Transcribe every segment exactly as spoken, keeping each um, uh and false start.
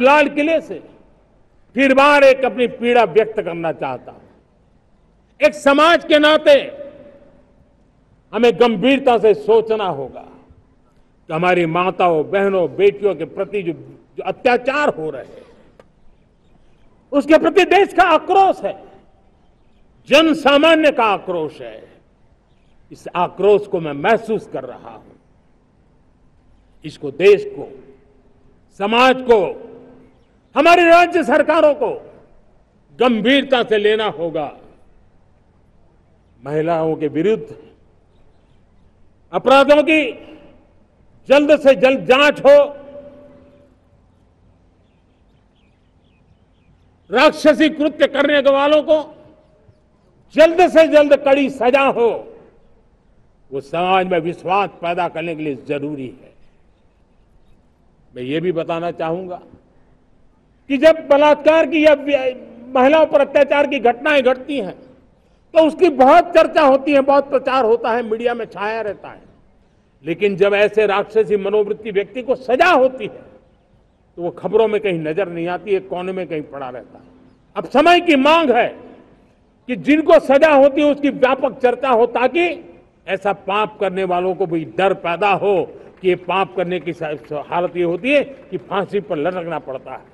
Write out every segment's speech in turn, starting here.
लाल किले से फिर बार एक अपनी पीड़ा व्यक्त करना चाहता हूं। एक समाज के नाते हमें गंभीरता से सोचना होगा कि हमारी माताओं, बहनों, बेटियों के प्रति जो, जो अत्याचार हो रहे हैं उसके प्रति देश का आक्रोश है, जन सामान्य का आक्रोश है। इस आक्रोश को मैं महसूस कर रहा हूं। इसको देश को, समाज को, हमारी राज्य सरकारों को गंभीरता से लेना होगा। महिलाओं के विरुद्ध अपराधों की जल्द से जल्द जांच हो, राक्षसी कृत्य करने वालों को जल्द से जल्द कड़ी सजा हो, वो समाज में विश्वास पैदा करने के लिए जरूरी है। मैं ये भी बताना चाहूंगा कि जब बलात्कार की या महिलाओं पर अत्याचार की घटनाएं घटती हैं तो उसकी बहुत चर्चा होती है, बहुत प्रचार होता है, मीडिया में छाया रहता है। लेकिन जब ऐसे राक्षसी मनोवृत्ति व्यक्ति को सजा होती है तो वो खबरों में कहीं नजर नहीं आती, एक कोने में कहीं पड़ा रहता है। अब समय की मांग है कि जिनको सजा होती है उसकी व्यापक चर्चा हो, ताकि ऐसा पाप करने वालों को भी डर पैदा हो कि ये पाप करने की हालत ये होती है कि फांसी पर लटकना पड़ता है।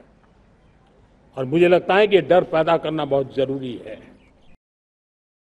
और मुझे लगता है कि ये डर पैदा करना बहुत जरूरी है।